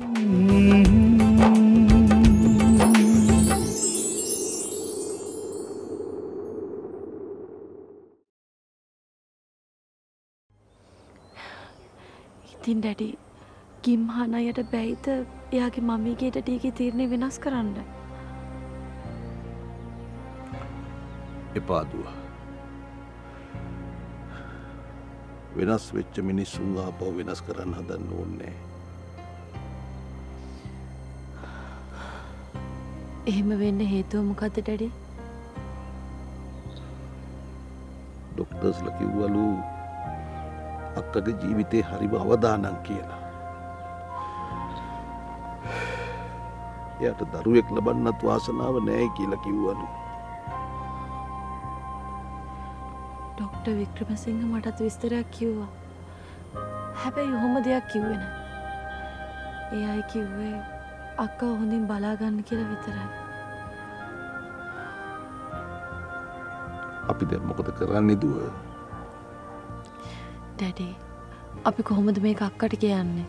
ඉතින් ඩැඩි ගිම්හානයට බැයිද එයාගේ මම්මිගේ ඩැඩිගේ තීරණය වෙනස් කරන්න? එපා දුව. වෙනස් වෙච්ච මිනිස්සුන් ආපහු වෙනස් කරන්න හදන්න ඕනේ. එහෙම වෙන්න හේතුව මොකද්ද ඩැඩි? ඩොක්ටර්ස්ලා කිව්වලු අක්කගේ ජීවිතේ හරිම අවදානම් කියලා. එයාට දරුවෙක් ලබන්නත් වාසනාව නැහැ කියලා කිව්වලු. ડોક્ટર වික්‍රමසිංහ මටත් විස්තරයක් කිව්වා. හැබැයි ඔහොම දෙයක් කිව්වේ නැහැ. එයායි කිව්වේ අක්කා හොඳින් බලා ගන්න කියලා විතරයි. අපි දැන් මොකද කරන්නේ දුව? ඩැඩි අපි කොහොමද මේක අක්කට කියන්නේ?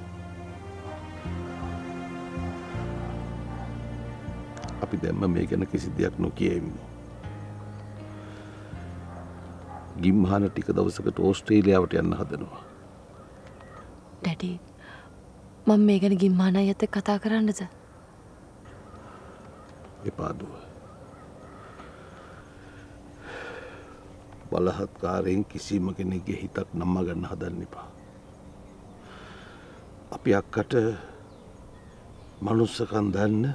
අපි දැම්ම මේ ගැන කිසි දෙයක් නොකියෙමු. ගිම්හාන ටික දවසකට ඕස්ට්‍රේලියාවට යන්න හදනවා. ඩැඩි මම මේ ගැන ගිම්හාන අයත් එක්ක කතා කරන්නද? එපා දුව. බලහත්කාරයෙන් කිසිම කෙනෙක්ගේ හිතක් නම්ම ගන්න හදන්න එපා. අපි අක්කට මනුස්සකම් දන්න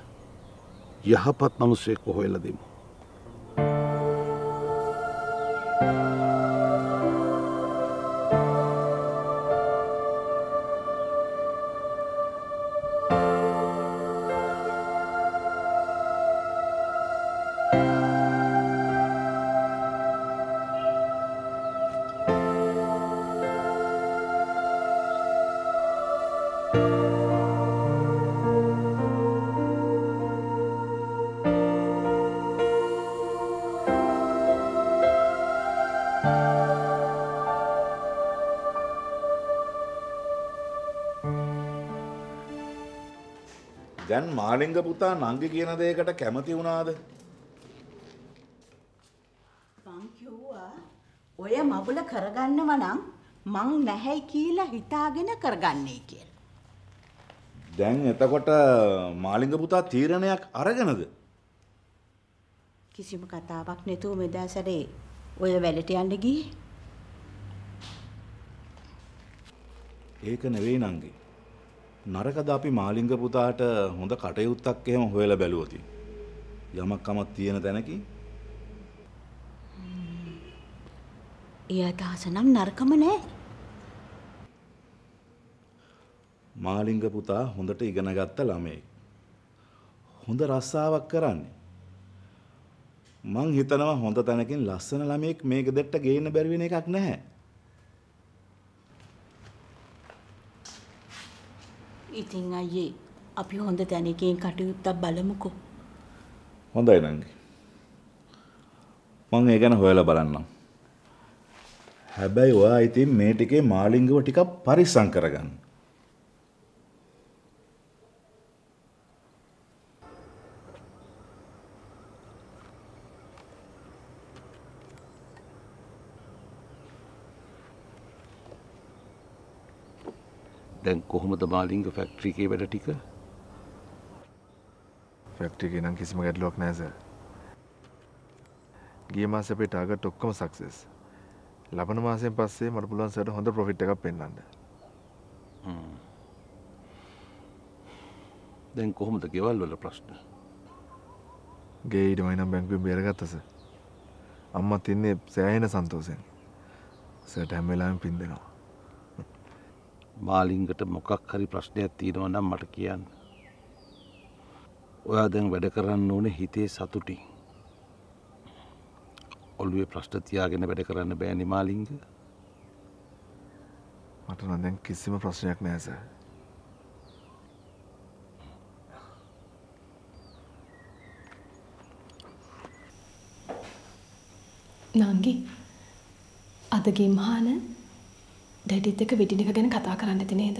යහපත් මිනිසෙක් හොයලා දෙමු. දැන් මාලිංග පුතා නංගි කියන දෙයකට කැමති වුණාද? මං කිව්වා ඔය මබුල කරගන්නව නම් මං නැහැයි කියලා හිතාගෙන කරගන්නේ කියලා. දැන් එතකොට මාලිංග පුතා තීරණයක් අරගෙනද? කිසිම කතාවක් නැතුව මෙදා සැරේ ඔය වැලට යන්න ගියේ. ඒක නෙවෙයි නංගි. නරකද අපි මාලිංග පුතාට හොඳ කටයුත්තක් එහෙම හොයලා බැලුවොත් යමක්මක් තියෙන තැනකින් එයා තාසනම් නරකම නෑ. මාලිංග පුතා හොඳට ඉගෙන ගත්ත ළමෙක්. හොඳ රස්සාවක් කරන්නේ. මං හිතනවා හොඳ තැනකින් ලස්සන ළමෙක් මේ ගෙදරට ගේන්න බැරි වෙන එකක් නැහැ. ඉතින් අයියේ අපි හොඳ තැනකින් කටයුත්තක් බලමුකෝ. හොඳයි නංගි. මම ඒ ගැන හොයලා බලන්නම්. හැබැයි ඔයා ඉතින් මේ ටිකේ මාලිංගව ටිකක් පරිස්සම් කරගන්න. දැන් කොහොමද මාලිංග ෆැක්ටරි එකේ වැඩ ටික? ෆැක්ටරි එකේ නම් කිසිම ගැටලුවක් නැහැ සර්. ගිය මාසේ අපේ ටාගට් ඔක්කොම සක්සස්. ලබන මාසයෙන් පස්සේ මට පුළුවන් සර්ට හොඳ ප්‍රොෆිට් එකක් පෙන්වන්න. දැන් කොහොමද ගෙවල් වල ප්‍රශ්න? ගේ ඊට මම බැංකුවෙන් බේරගත්තා සර්. අම්මත් ඉන්නේ සෑහෙන සන්තෝෂයෙන්. සර්ට හැම වෙලාවෙම පින් දෙනවා. මාලිංගට මොකක් හරි ප්‍රශ්නයක් තියෙනවා නම් මට කියන්න. ඔයා දැන් වැඩ කරන්න ඕනේ හිතේ සතුටින්. ඔළුවේ ප්‍රශ්න තියාගෙන වැඩ කරන්න බෑනේ මාලිංග. මට නම් දැන් කිසිම ප්‍රශ්නයක් නෑ සර්. නංගි අද ගිම්හාන ඩැඩිත් එක්ක වෙඩින් එක ගැන කතා කරන්න තියනේද?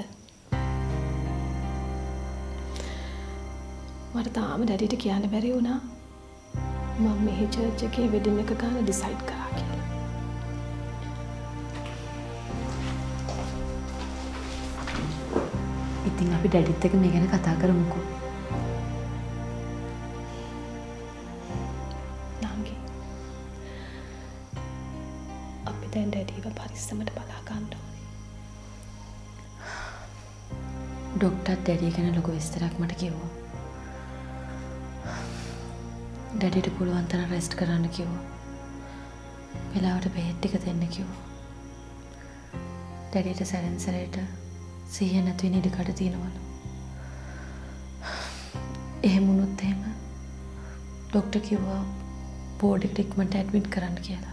මට තාම ඩැඩිට කියන්න බැරි වුණා මම මේ චර්ච් එකේ වෙඩින් එක ගන්න ඩිසයිඩ් කරා කියලා. ඉතින් අපි ඩැඩිත් එක්ක මේ ගැන කතා කරමුකෝ. නංගි. අපි දැන් ඩැඩිව පරිස්සමට බලා ගන්න ඕනේ. ඩොක්ටර් ඩැඩි ගැන ලොකු විස්තරයක් මට කිව්වා. ඩැඩිට පුළුවන් තරම් රෙස්ට් කරන්න කිව්වා. වෙලාවට බෙහෙත් ටික දෙන්න කිව්වා. ඩැඩිට සැරෙන් සැරේට සිහිය නැති වෙන ඉඩකඩ තියෙනවලු. එහෙම වුණොත් එහෙම ඩොක්ටර් කිව්වා බෝඩ් එකට ඉක්මනට ඇඩ්මිට් කරන්න කියලා.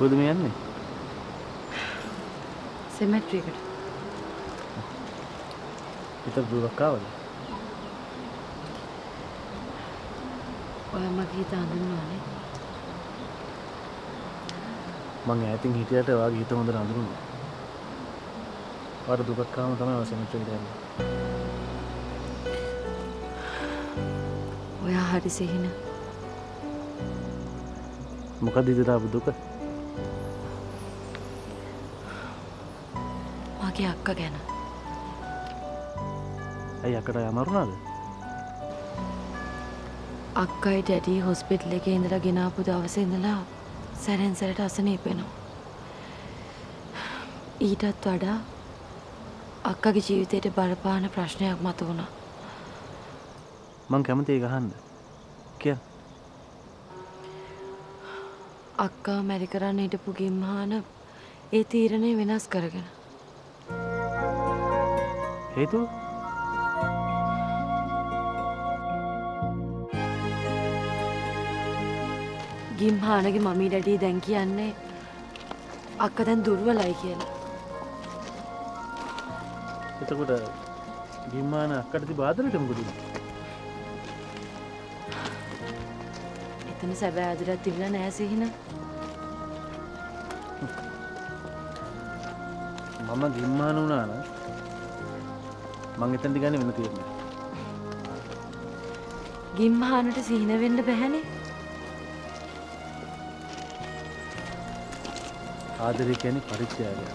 Kudu me yanne? Cemetery ekata. Ita durak kawada? Oya mage hita andunnawane. Man ඈතින් හිටියට ඔයාගේ හිත හොඳට අඳුරුණා. ඔයාට දුකක් ආවම තමයි ඔයා cemetery එකට යන්නේ. ඔයා හරි සෙහින. මොකද ඉතින් ආපු දුක? අක්කා ගැන. ඇයි අක්කට අමාරු නේද? අක්කයි ඩැඩි හොස්පිටල් එකේ ඉඳලා ගෙනාපු දවසේ ඉඳලා සැරෙන් සැරට අසනීප වෙනවා. ඊටත් වඩා අක්කාගේ ජීවිතයට බලපාන ප්‍රශ්නයක් මතුවුණා. මං කැමතියි ගහන්න. කියන්න. අක්කා මැරි කරන්න හිටපු ගිම්හාන ඒ තීරණය වෙනස් කරගෙන itu ගිම්හානගේ මමී ඩැඩි දැන් කියන්නේ අක්කා දැන් දුර්වලයි කියලා. එතකොට ගිම්හාන අක්කට තිබ්බ ආදරයට මොකද උනේ? එතන සැබෑ ආදරයක් තිබුණා නෑ සිහින. මම ගිම්හාන වුණා නම් මං එතනට ගන්නේ වෙන තීරණයක්. ගිම්හානට සිහින වෙන්න බැහැනේ. ආදරය කියන්නේ පරිත්‍යාගයක්.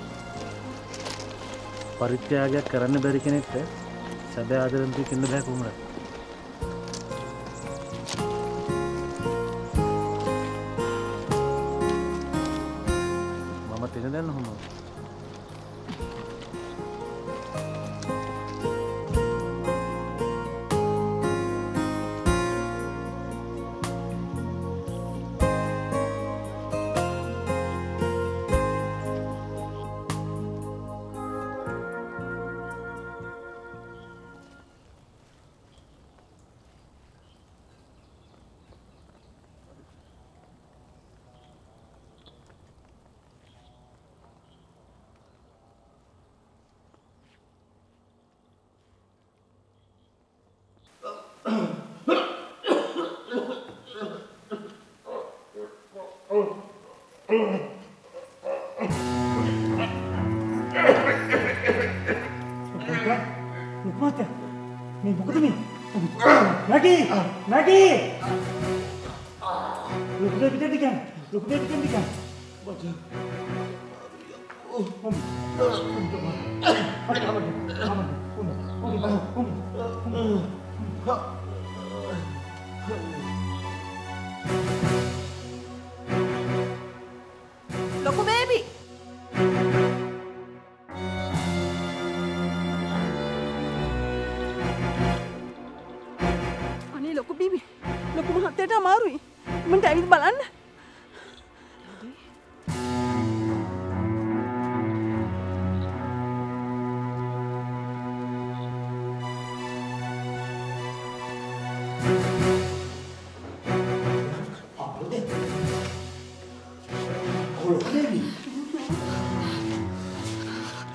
පරිත්‍යාගයක් කරන්න බැරි කෙනෙක්ට සැබෑ ආදරෙන් දෙන්න බෑ කොහොමද? මම තේරෙන්නේ නැහැ කොහොමද?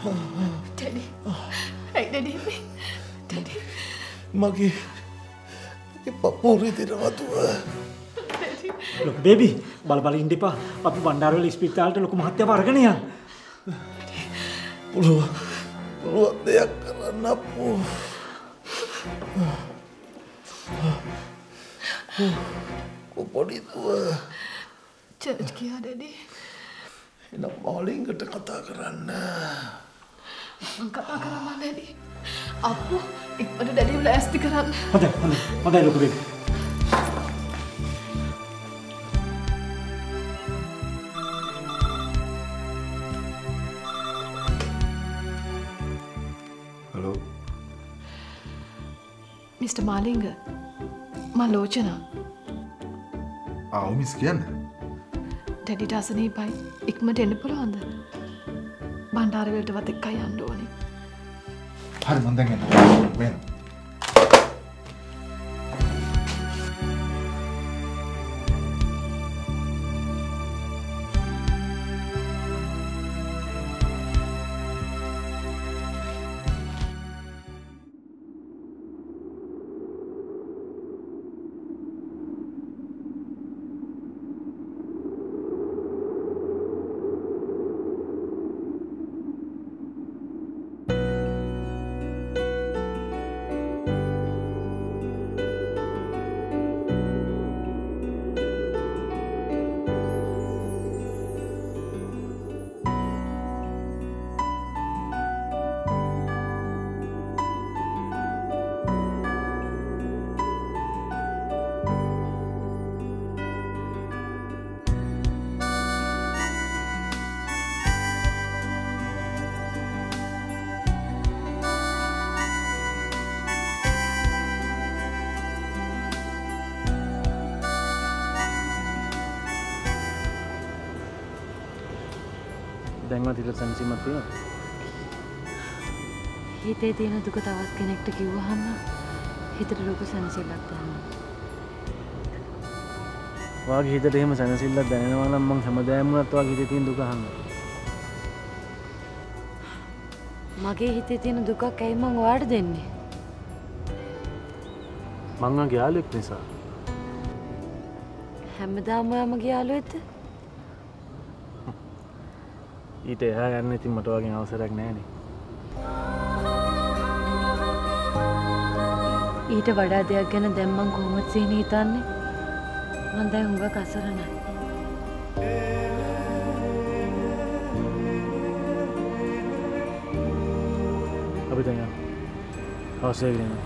Daddy. Hey, Daddy. Daddy. Magi. Magi papuri tidak matua. Daddy. Look, baby. Bal-balin deh, pa. Papi bandaro li hospital deh. Look, mahatya parah ya. Puluh. Puluh dia karena pu. Kupon itu. Cek kia, Daddy. Enak maling ke kata kerana. Angkat akar mana ni? Aku ikut dari bela esti kerana. Pandai, pandai, pandai lu kebiri. Hello. Mr. Malinga, malochana. Aku miskin. Daddy dasar ni baik. Ikmat ini pula anda. Bandar itu dapat kaya anda ni. Hari mandangnya. Wen. Mati terus ansi mati lah. Hidupnya itu na duka tawat connect kiuwa hama. Hidupnya loko sanasi lagta hama. Wag hidupnya hama sanasi lagta. Nena wala mang samadaya muna tuag hidupnya duka hama. Mage hidupnya na duka kaya mang ward dene. Mangga gyaluk nisa. Hamda maya magi aluit. ite ha ganne itin mata wage අවසරයක් නැහැ නේ ඊට වඩා දෙයක් ගැන දැන් මං කොහොමද සීනි හිතන්නේ මං දැන් හුඟක් අසරණයි අපි දැන් හවසේ ගිහින්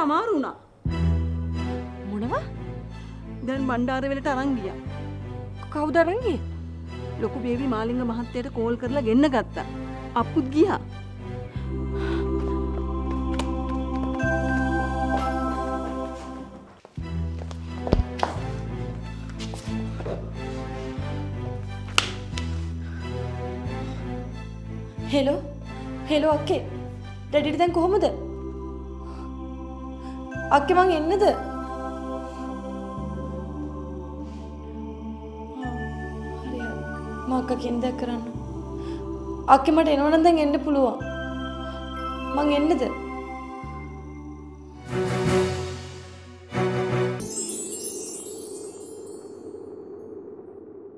Amaruna, mana? Dan bandar itu teranggia. Kau teranggi? Loko baby malinga mahatya itu call kerla genna katta. Apud gya. Hello, hello, okay. Daddy දැන් කොහොමද? අක්කේ මං එන්නද? හරි මම අක්කගෙන් දැක් කරන්න. අක්කේ මට එනවනම් දැන් එන්න පුළුවන්. මං එන්නද?